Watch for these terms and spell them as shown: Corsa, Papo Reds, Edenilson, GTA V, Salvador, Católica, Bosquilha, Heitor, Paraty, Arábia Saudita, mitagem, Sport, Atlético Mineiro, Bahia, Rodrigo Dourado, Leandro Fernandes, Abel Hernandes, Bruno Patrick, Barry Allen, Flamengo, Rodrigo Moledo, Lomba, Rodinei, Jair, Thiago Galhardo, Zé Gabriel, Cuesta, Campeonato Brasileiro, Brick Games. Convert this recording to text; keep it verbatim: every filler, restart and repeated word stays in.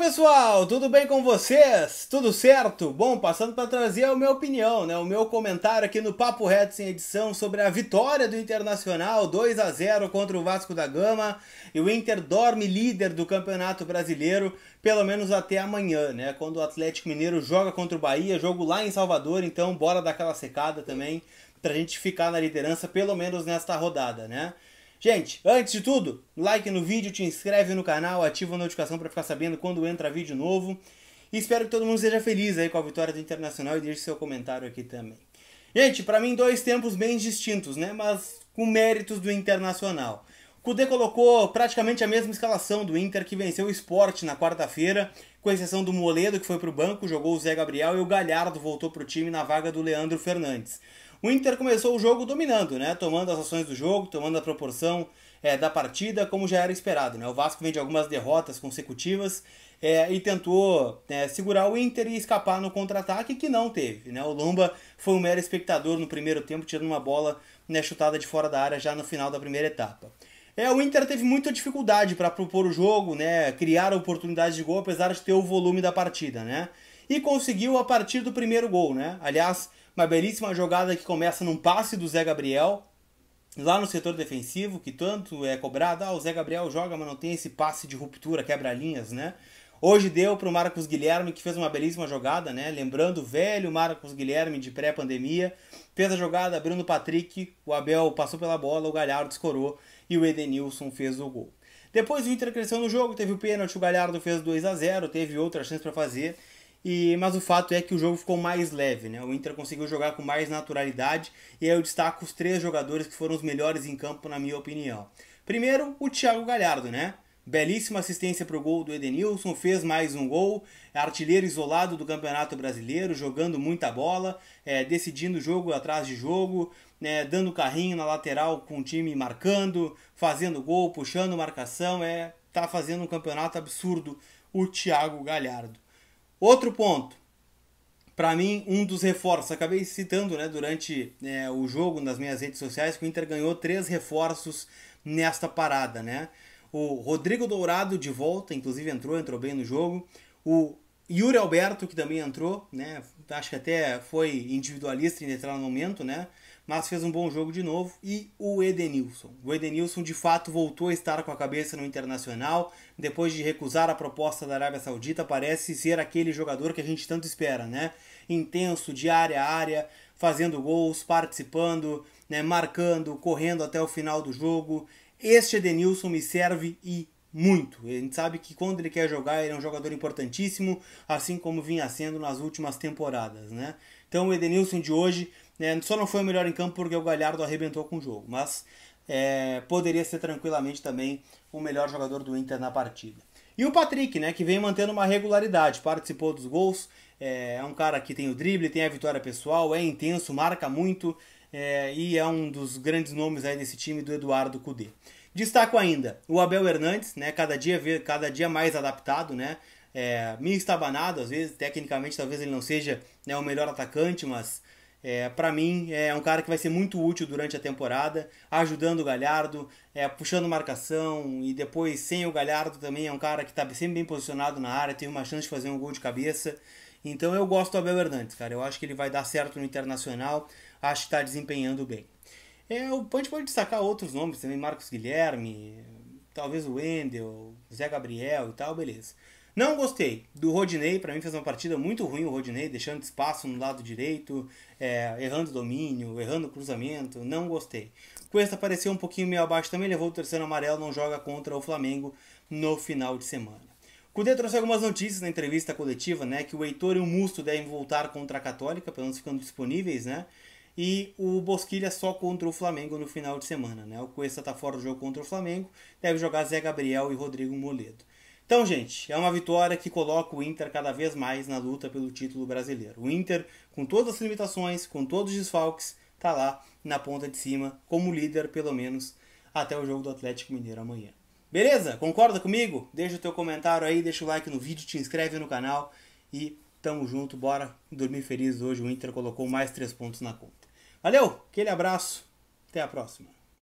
pessoal, tudo bem com vocês? Tudo certo? Bom, passando para trazer a minha opinião, né? O meu comentário aqui no Papo Reds em edição sobre a vitória do Internacional dois a zero contra o Vasco da Gama, e o Inter dorme líder do Campeonato Brasileiro, pelo menos até amanhã, né? Quando o Atlético Mineiro joga contra o Bahia, jogo lá em Salvador, então bora dar aquela secada também pra gente ficar na liderança pelo menos nesta rodada, né? Gente, antes de tudo, like no vídeo, te inscreve no canal, ativa a notificação para ficar sabendo quando entra vídeo novo. E espero que todo mundo seja feliz aí com a vitória do Internacional e deixe seu comentário aqui também. Gente, para mim dois tempos bem distintos, né? Mas com méritos do Internacional. O Coudet colocou praticamente a mesma escalação do Inter, que venceu o Sport na quarta-feira, com exceção do Moledo, que foi para o banco, jogou o Zé Gabriel, e o Galhardo voltou para o time na vaga do Leandro Fernandes. O Inter começou o jogo dominando, né? Tomando as ações do jogo, tomando a proporção é, da partida, como já era esperado, né? O Vasco vem de algumas derrotas consecutivas é, e tentou é, segurar o Inter e escapar no contra-ataque, que não teve, né? O Lomba foi um mero espectador no primeiro tempo, tirando uma bola, né, chutada de fora da área já no final da primeira etapa. É, o Inter teve muita dificuldade para propor o jogo, né? Criar oportunidades de gol, apesar de ter o volume da partida, né? E conseguiu a partir do primeiro gol, né? Aliás, uma belíssima jogada que começa num passe do Zé Gabriel, lá no setor defensivo, que tanto é cobrado. Ah, o Zé Gabriel joga, mas não tem esse passe de ruptura, quebra-linhas, né? Hoje deu para o Marcos Guilherme, que fez uma belíssima jogada, né? Lembrando o velho Marcos Guilherme de pré-pandemia. Fez a jogada, Bruno Patrick, o Abel passou pela bola, o Galhardo escorou e o Edenilson fez o gol. Depois o Inter cresceu no jogo, teve o pênalti, o Galhardo fez dois a zero, teve outra chance para fazer. E, mas o fato é que o jogo ficou mais leve, né? O Inter conseguiu jogar com mais naturalidade, e aí eu destaco os três jogadores que foram os melhores em campo, na minha opinião. Primeiro, o Thiago Galhardo, né? Belíssima assistência para o gol do Edenilson, fez mais um gol, artilheiro isolado do Campeonato Brasileiro, jogando muita bola, é, decidindo jogo atrás de jogo, né, dando carrinho na lateral com o time marcando, fazendo gol, puxando marcação, é, tá fazendo um campeonato absurdo o Thiago Galhardo. Outro ponto, para mim, um dos reforços, acabei citando, né, durante é, o jogo nas minhas redes sociais, que o Inter ganhou três reforços nesta parada, né? O Rodrigo Dourado de volta, inclusive entrou, entrou bem no jogo. O Yuri Alberto, que também entrou, né? Acho que até foi individualista em entrar no momento, né? Mas fez um bom jogo de novo. E o Edenilson. O Edenilson, de fato, voltou a estar com a cabeça no Internacional. Depois de recusar a proposta da Arábia Saudita, parece ser aquele jogador que a gente tanto espera, né? Intenso, de área a área, fazendo gols, participando, né? Marcando, correndo até o final do jogo. Este Edenilson me serve e muito. A gente sabe que quando ele quer jogar, ele é um jogador importantíssimo, assim como vinha sendo nas últimas temporadas, né? Então o Edenilson de hoje, né, só não foi o melhor em campo porque o Galhardo arrebentou com o jogo, mas é, poderia ser tranquilamente também o melhor jogador do Inter na partida. E o Patrick, né, que vem mantendo uma regularidade, participou dos gols, é, é um cara que tem o drible, tem a vitória pessoal, é intenso, marca muito, é, e é um dos grandes nomes aí desse time do Eduardo Coudet. Destaco ainda o Abel Hernandes, né, cada dia, cada dia mais adaptado, né, é, meio estabanado às vezes, tecnicamente talvez ele não seja, né, o melhor atacante, mas é, para mim é um cara que vai ser muito útil durante a temporada, ajudando o Galhardo, é, puxando marcação, e depois sem o Galhardo também é um cara que está sempre bem posicionado na área, tem uma chance de fazer um gol de cabeça. Então eu gosto do Abel Hernandes, cara, eu acho que ele vai dar certo no Internacional, acho que está desempenhando bem. É, a gente pode destacar outros nomes também, Marcos Guilherme, talvez o Wendel, Zé Gabriel e tal, beleza. Não gostei do Rodinei, para mim fez uma partida muito ruim o Rodinei, deixando espaço no lado direito, é, errando domínio, errando cruzamento, não gostei. Cuesta apareceu um pouquinho meio abaixo também, levou o terceiro amarelo, não joga contra o Flamengo no final de semana. Coudet trouxe algumas notícias na entrevista coletiva, né, que o Heitor e o Musto devem voltar contra a Católica, pelo menos ficando disponíveis, né? E o Bosquilha só contra o Flamengo no final de semana, né? O Cuesta tá fora do jogo contra o Flamengo, deve jogar Zé Gabriel e Rodrigo Moledo. Então, gente, é uma vitória que coloca o Inter cada vez mais na luta pelo título brasileiro. O Inter, com todas as limitações, com todos os desfalques, tá lá na ponta de cima, como líder, pelo menos, até o jogo do Atlético Mineiro amanhã. Beleza? Concorda comigo? Deixa o teu comentário aí, deixa o like no vídeo, te inscreve no canal e tamo junto, bora dormir feliz hoje. O Inter colocou mais três pontos na conta. Valeu, aquele abraço, até a próxima.